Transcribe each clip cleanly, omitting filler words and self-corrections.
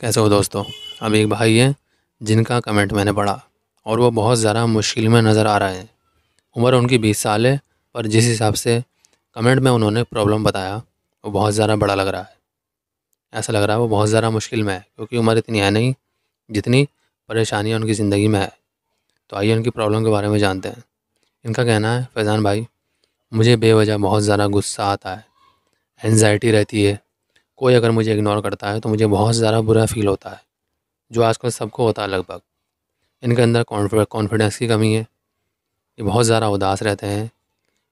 कैसे हो दोस्तों। अब एक भाई हैं जिनका कमेंट मैंने पढ़ा और वो बहुत ज़्यादा मुश्किल में नज़र आ रहे हैं। उम्र उनकी 20 साल है पर जिस हिसाब से कमेंट में उन्होंने प्रॉब्लम बताया वो बहुत ज़्यादा बड़ा लग रहा है। ऐसा लग रहा है वो बहुत ज़्यादा मुश्किल में है क्योंकि उम्र इतनी है नहीं जितनी परेशानियाँ उनकी ज़िंदगी में है। तो आइए उनकी प्रॉब्लम के बारे में जानते हैं। इनका कहना है, फैज़ान भाई मुझे बेवजह बहुत ज़्यादा गुस्सा आता है, एंजाइटी रहती है, कोई अगर मुझे इग्नोर करता है तो मुझे बहुत ज़्यादा बुरा फील होता है जो आजकल सबको होता है लगभग। इनके अंदर कॉन्फिडेंस की कमी है, ये बहुत ज़्यादा उदास रहते हैं,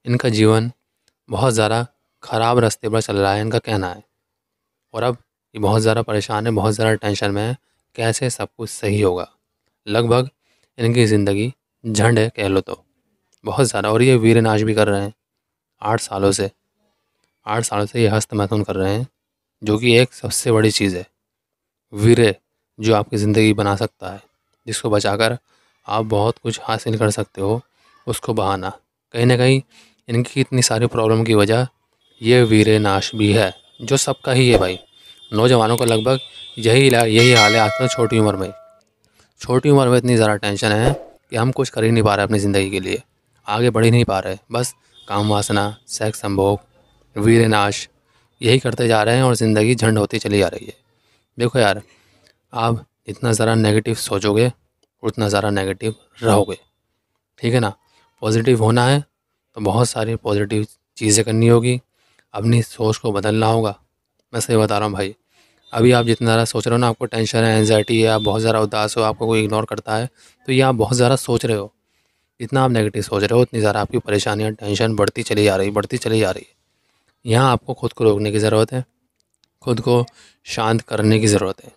इनका जीवन बहुत ज़्यादा ख़राब रास्ते पर चल रहा है इनका कहना है। और अब ये बहुत ज़्यादा परेशान है, बहुत ज़्यादा टेंशन में है, कैसे सब कुछ सही होगा। लगभग इनकी ज़िंदगी झंड है कह लो तो, बहुत ज़्यादा। और ये वीरनाश भी कर रहे हैं 8 सालों से। 8 सालों से ये हस्त मैथुन कर रहे हैं जो कि एक सबसे बड़ी चीज़ है, वीर्य जो आपकी ज़िंदगी बना सकता है, जिसको बचाकर आप बहुत कुछ हासिल कर सकते हो, उसको बहाना। कहीं ना कहीं इनकी इतनी सारी प्रॉब्लम की वजह ये वीर्य नाश भी है जो सबका ही है भाई। नौजवानों का लगभग यही हाल है आजकल। छोटी उम्र में इतनी ज़्यादा टेंशन है कि हम कुछ कर ही नहीं पा रहे अपनी ज़िंदगी के लिए, आगे बढ़ ही नहीं पा रहे, बस काम वासना, सेक्स संभोग, वीर्य नाश, यही करते जा रहे हैं और ज़िंदगी झंड होती चली जा रही है। देखो यार, आप इतना ज़रा नेगेटिव सोचोगे उतना ज़्यादा नेगेटिव रहोगे, ठीक है ना। पॉजिटिव होना है तो बहुत सारी पॉजिटिव चीज़ें करनी होगी, अपनी सोच को बदलना होगा। मैं सही बता रहा हूँ भाई, अभी आप जितना ज़्यादा सोच रहे हो ना, आपको टेंशन है, एंजाइटी है, आप बहुत ज़्यादा उदास हो, आपको कोई इग्नोर करता है, तो ये आप बहुत ज़्यादा सोच रहे हो। जितना आप नेगेटिव सोच रहे हो उतनी ज़्यादा आपकी परेशानियाँ, टेंशन बढ़ती चली जा रही है। यहाँ आपको ख़ुद को रोकने की ज़रूरत है, ख़ुद को शांत करने की ज़रूरत है।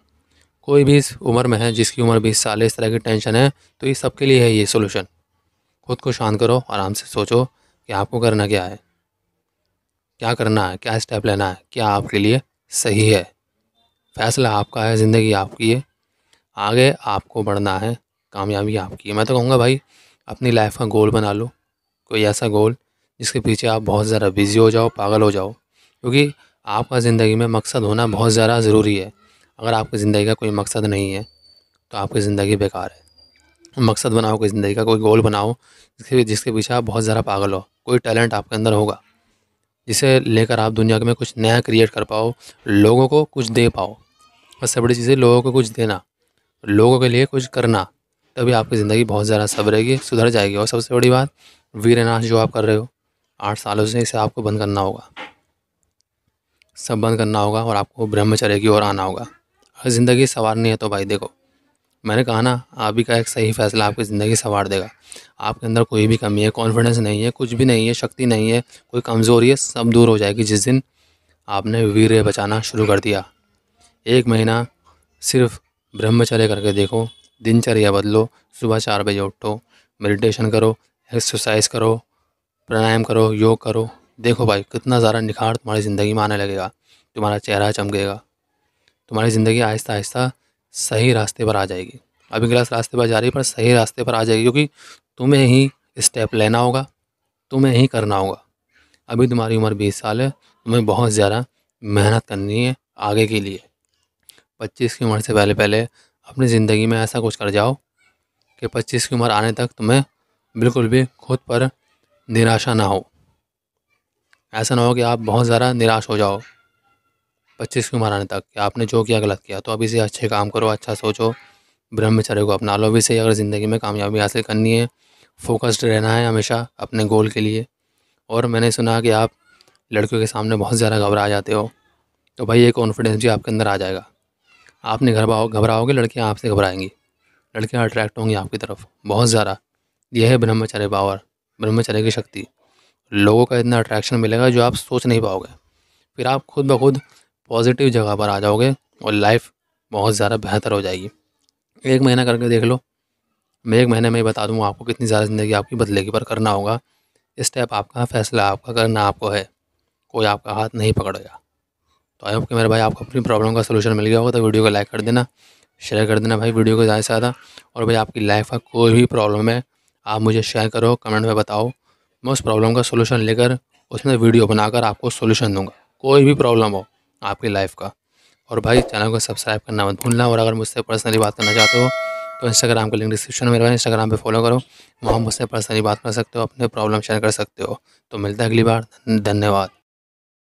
कोई भी इस उम्र में है जिसकी उम्र 20 साल है, इस तरह की टेंशन है तो ये सबके लिए है ये सोल्यूशन। ख़ुद को शांत करो, आराम से सोचो कि आपको करना क्या है, क्या करना है, क्या स्टेप लेना है, क्या आपके लिए सही है। फैसला आपका है, ज़िंदगी आपकी है, आगे आपको बढ़ना है, कामयाबी आपकी है। मैं तो कहूँगा भाई, अपनी लाइफ का गोल बना लो, कोई ऐसा गोल जिसके पीछे आप बहुत ज़्यादा बिज़ी हो जाओ, पागल हो जाओ, क्योंकि आपका ज़िंदगी में मकसद होना बहुत ज़्यादा ज़रूरी है। अगर आपकी ज़िंदगी का कोई मकसद नहीं है तो आपकी ज़िंदगी बेकार है। मकसद बनाओ, कोई ज़िंदगी का कोई गोल बनाओ जिसके पीछे आप बहुत ज़्यादा पागल हो। कोई टैलेंट आपके अंदर होगा जिसे लेकर आप दुनिया में कुछ नया क्रिएट कर पाओ, लोगों को कुछ दे पाओ। सबसे बड़ी चीज़ है लोगों को कुछ देना, लोगों के लिए कुछ करना, तभी आपकी ज़िंदगी बहुत ज़्यादा सवरेगी, सुधर जाएगी। और सबसे बड़ी बात, वीरनाश जो आप कर रहे हो 8 सालों से, इसे आपको बंद करना होगा, सब बंद करना होगा और आपको ब्रह्मचर्य की ओर आना होगा। अगर ज़िंदगी संवारनी है तो भाई देखो, मैंने कहा ना, आप ही का एक सही फैसला आपकी ज़िंदगी संवार देगा। आपके अंदर कोई भी कमी है, कॉन्फिडेंस नहीं है, कुछ भी नहीं है, शक्ति नहीं है, कोई कमज़ोरी है, सब दूर हो जाएगी जिस दिन आपने वीर्य बचाना शुरू कर दिया। 1 महीना सिर्फ ब्रह्मचर्य करके देखो, दिनचर्या बदलो, सुबह 4 बजे उठो, मेडिटेशन करो, एक्सरसाइज करो, प्राणायाम करो, योग करो। देखो भाई, कितना ज़्यादा निखार तुम्हारी ज़िंदगी में आने लगेगा, तुम्हारा चेहरा चमकेगा, तुम्हारी ज़िंदगी आहिस्ता आहिस्ता सही रास्ते पर आ जाएगी। अभी गलत रास्ते पर जा रही है पर सही रास्ते पर आ जाएगी, क्योंकि तुम्हें ही स्टेप लेना होगा, तुम्हें ही करना होगा। अभी तुम्हारी उम्र 20 साल है, तुम्हें बहुत ज़्यादा मेहनत करनी है आगे के लिए। 25 की उम्र से पहले अपनी ज़िंदगी में ऐसा कुछ कर जाओ कि 25 की उम्र आने तक तुम्हें बिल्कुल भी खुद पर निराशा ना हो। ऐसा ना हो कि आप बहुत ज़्यादा निराश हो जाओ 25 की उम्र आने तक कि आपने जो किया गलत किया। तो अभी से अच्छे काम करो, अच्छा सोचो, ब्रह्मचर्य को अपना लो। अभी से अगर ज़िंदगी में कामयाबी हासिल करनी है, फोकस्ड रहना है हमेशा अपने गोल के लिए। और मैंने सुना कि आप लड़कियों के सामने बहुत ज़्यादा घबरा जाते हो, तो भाई ये कॉन्फिडेंस भी आपके अंदर आ जाएगा। आप नहीं घबराओगे, लड़कियाँ आपसे घबराएंगी, लड़कियाँ अट्रैक्ट होंगी आपकी तरफ बहुत ज़्यादा। यह है ब्रह्मचर्य पावर, ब्रह्मचर्य की शक्ति। लोगों का इतना अट्रैक्शन मिलेगा जो आप सोच नहीं पाओगे। फिर आप खुद ब खुद पॉजिटिव जगह पर आ जाओगे और लाइफ बहुत ज़्यादा बेहतर हो जाएगी। 1 महीना करके देख लो, मैं 1 महीने में बता दूँगा आपको कितनी ज़्यादा ज़िंदगी आपकी बदलेगी। पर करना होगा स्टेप, आपका फैसला आपका करना आपको है, कोई आपका हाथ नहीं पकड़ेगा। तो आई होप कि मेरे भाई आपको अपनी प्रॉब्लम का सोल्यूशन मिल गया होगा। तो वीडियो को लाइक कर देना, शेयर कर देना भाई वीडियो को ज़्यादा से ज़्यादा। और भाई आपकी लाइफ का कोई भी प्रॉब्लम है आप मुझे शेयर करो, कमेंट में बताओ, मैं उस प्रॉब्लम का सोल्यूशन लेकर उसमें वीडियो बनाकर आपको सोल्यूशन दूंगा। कोई भी प्रॉब्लम हो आपकी लाइफ का, और भाई चैनल को सब्सक्राइब करना मत भूलना। और अगर मुझसे पर्सनली बात करना चाहते हो तो इंस्टाग्राम का लिंक डिस्क्रिप्शन में रहेगा, इंस्टाग्राम पे फॉलो करो, वहाँ मुझसे पर्सनली बात कर सकते हो, अपने प्रॉब्लम शेयर कर सकते हो। तो मिलता है अगली बार, धन्यवाद।